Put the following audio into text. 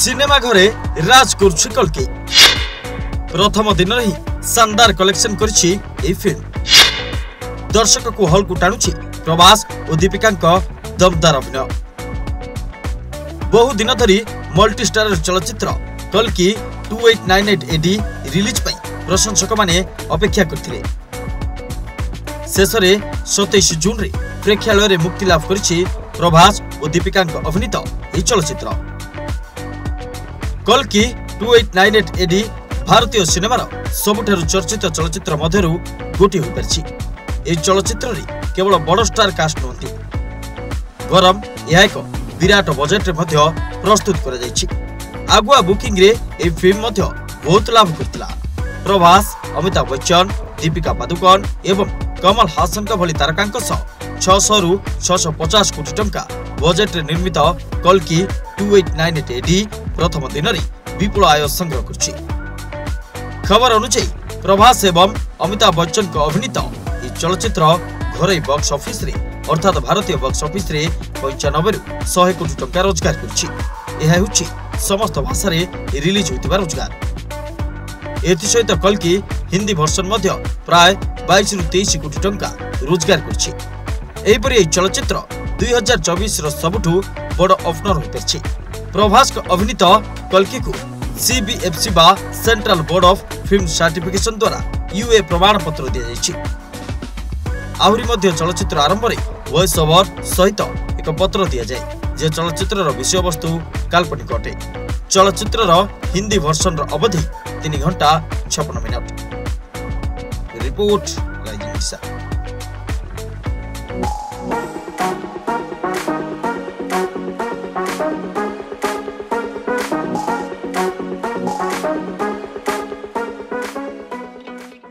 Cinema घरे राज करुछि कल्कि। प्रथम दिन रही शानदार कलेक्शन करिछि ए फिल्म। दर्शक को हॉल को टाणुछि प्रभास और दीपिका का दमदार अभिनय। बहु दिन धरी मल्टी स्टारर चलचित्र कल्कि 2898 एडी रिलीज पई प्रशंसक माने अपेक्षा करथिले। शेषरे 27 जून रे प्रेक्षालय रे मुक्ति लाभ करिछि प्रभास और दीपिका का अभिनीत ए चलचित्र। कल्कि 2898 एडी भारतीय सिनेमार सबुठारु चर्चित चलचित्र मध्यरु गोटी होई परछि। ए चलचित्र रे केवल बड़ स्टार कास्ट नोंती गरम यह एक विराट बजेट रे मध्य प्रस्तुत करा जायछि। आगुआ बुकिंग रे ए फिल्म मध्य बहुत लाभ करतिला। प्रभास, अमिताभ बच्चन, दीपिका पादुकोण एवं कमल हासन का भली तारकांक सह 600 रु 650 कोटी टंका बजेट रे निर्मित कल्कि 2898 एडी प्रथम दिन रे विपुल आय संग्रह करछि। खबर अनुसार प्रभास एवं अमिताभ बच्चन का अभिनीत ए चलचित्र घरे बॉक्स ऑफिस रे अर्थात भारतीय बॉक्स ऑफिस रे 95 रु 100 कोटी टंका रोजगार करछि। समस्त भाषा रे रिलीज होइतबा रोजगार। एति सहित कल्कि हिंदी वर्सन मध्य प्राय 22 रु 23 कोटी टंका रोजगार करछि। एहि पर ए चलचित्र 2024 रो सबठु बड़ ओपनर होय परछि। प्रभास का अभिनीत कल्कि को CBFC बा central board of film certification द्वारा यूए प्रमाण पत्र दिया जायछि। आहुरी मध्य चलचित्र आरंभ रे वॉइस ओवर सहित एक पत्र दिया जाय जे चलचित्रर विषय वस्तु काल्पनिक अटे। चलचित्रर हिंदी वर्सन रो अवधि 3 घंटा 56 मिनट। रिपोर्ट राजीव निशा।